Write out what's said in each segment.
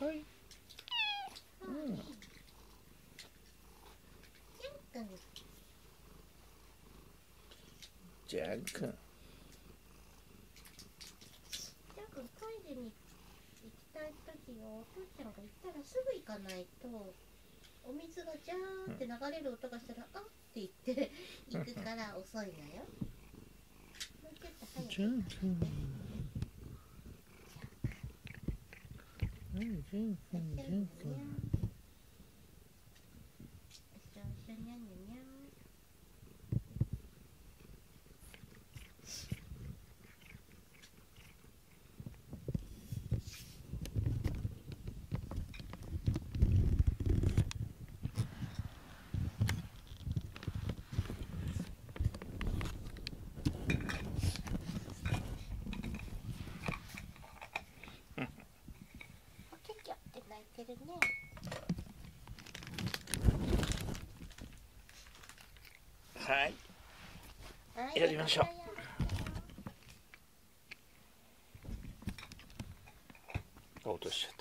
はい。うん。ジャン君。ジャン君、トイレに行きたいときはお父ちゃんが行ったらすぐ行かないと、お水がジャーンって流れる音がしたら、あって言って行くから遅いなよ。もうちょっと早く。ジャン君。ね、はい、やりましょう。あ、落としちゃっ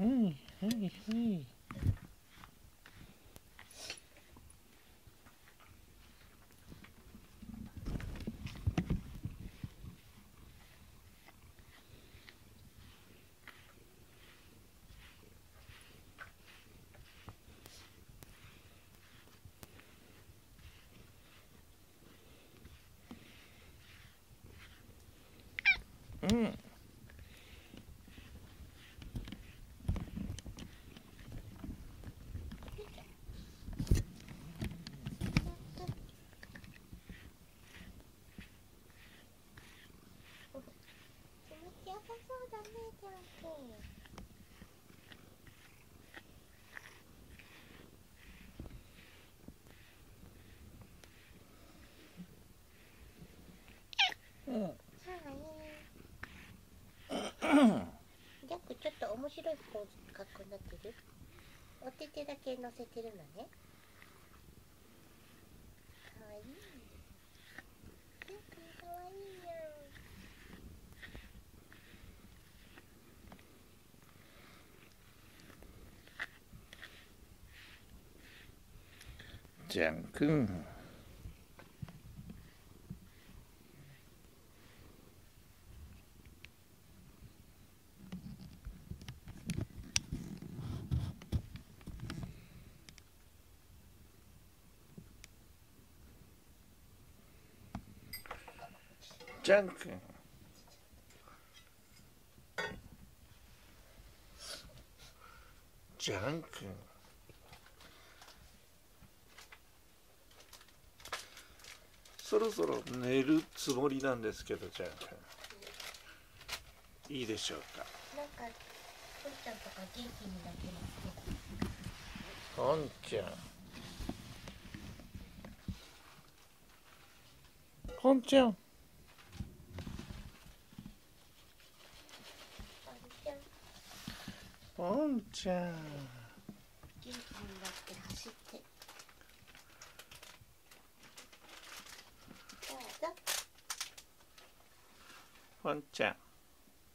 た。はい。うん。気持ちよさそうだね、ジャン君。面白いポーズ格好になってる。お手手だけ乗せてるのね。かわいい。ジャン君かわいいよ。ジャン君。ジャン君。ジャン君。そろそろ寝るつもりなんですけど、ジャン君。いいでしょうか。なんか、ポンちゃんとか元気になってます。ポンちゃん。ポンちゃん。ポンちゃん。元気になって走って。ポンちゃん。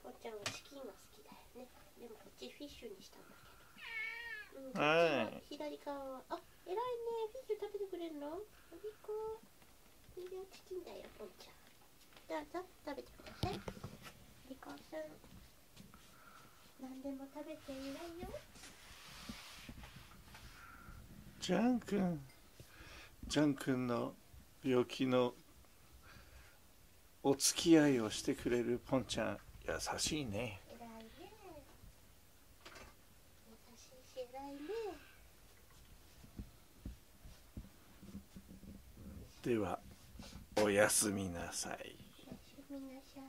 ポンちゃんはチキンは好きだよね。でもこっちフィッシュにしたんだけど。はい。左側は、あ、偉いね、フィッシュ食べてくれるの。おびこ。これはチキンだよ、ポンちゃん。どうぞ、食べてください。リコさん。何でも食べていないよ。ジャン君の病気のお付き合いをしてくれるポンちゃん、優しいね。偉いね。優しいし、偉いね。では、おやすみなさい。おやすみなさい。